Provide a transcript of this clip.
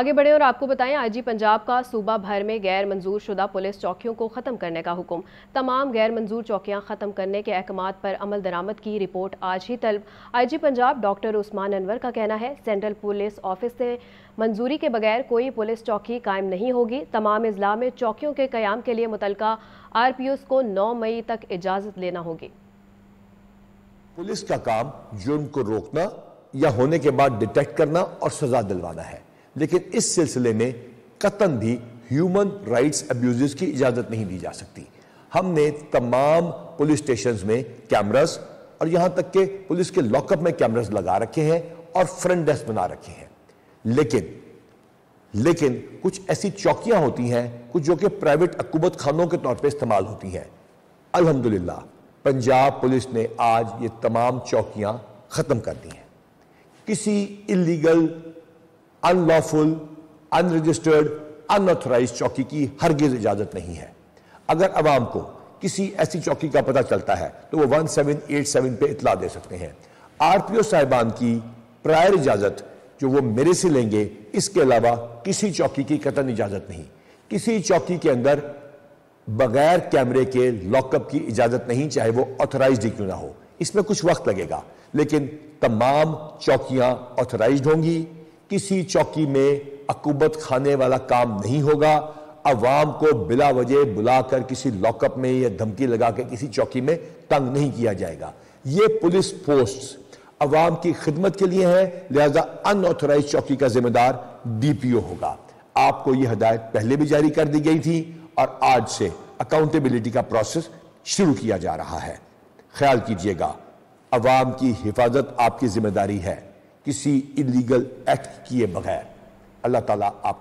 आगे बढ़े और आपको बताएं, आईजी पंजाब का सूबा भर में गैर मंजूर शुदा पुलिस चौकियों को ख़त्म करने का हुक्म। तमाम गैर मंजूर चौकियां ख़त्म करने के अहकाम पर अमल दरामद की रिपोर्ट आज ही तलब। आईजी पंजाब डॉक्टर उस्मान अनवर का कहना है, सेंट्रल पुलिस ऑफिस से मंजूरी के बगैर कोई पुलिस चौकी कायम नहीं होगी। तमाम इजला में चौकियों के क़याम के लिए मुतलका RPO को 9 मई तक इजाज़त लेना होगी। पुलिस का काम जुर्म को रोकना या होने के बाद डिटेक्ट करना और सजा दिलवाना है, लेकिन इस सिलसिले में कतन भी ह्यूमन राइट्स अब्यूजेस की इजाज़त नहीं दी जा सकती। हमने तमाम पुलिस स्टेशंस में कैमरास और यहाँ तक के पुलिस के लॉकअप में कैमरास लगा रखे हैं और फ्रंट डेस्क बना रखे हैं, लेकिन कुछ ऐसी चौकियाँ होती हैं कुछ जो कि प्राइवेट अकूबत खानों के तौर पे इस्तेमाल होती हैं। अल्हम्दुलिल्लाह पंजाब पुलिस ने आज ये तमाम चौकियाँ ख़त्म कर दी हैं। किसी इलीगल, अनलॉफुल, अनरजिस्टर्ड, अनऑथराइज चौकी की हरगिज इजाज़त नहीं है। अगर आवाम को किसी ऐसी चौकी का पता चलता है तो वो 1787 पे इतला दे सकते हैं। RPO साहिबान की प्रायर इजाज़त जो वो मेरे से लेंगे, इसके अलावा किसी चौकी की कतन इजाज़त नहीं। किसी चौकी के अंदर बगैर कैमरे के लॉकअप की इजाज़त नहीं, चाहे वो ऑथराइज ही क्यों ना हो। इसमें कुछ वक्त लगेगा, लेकिन तमाम चौकियाँ ऑथराइज होंगी। किसी चौकी में अकूबत खाने वाला काम नहीं होगा। अवाम को बिला वजह बुलाकर किसी लॉकअप में या धमकी लगा के किसी चौकी में तंग नहीं किया जाएगा। ये पुलिस पोस्ट्स अवाम की खिदमत के लिए हैं, लिहाजा अनऑथराइज चौकी का जिम्मेदार DPO होगा। आपको यह हदायत पहले भी जारी कर दी गई थी और आज से अकाउंटेबिलिटी का प्रोसेस शुरू किया जा रहा है। ख्याल कीजिएगा, अवाम की हिफाजत आपकी जिम्मेदारी है, किसी इलीगल एक्ट किए बगैर। अल्लाह ताला आप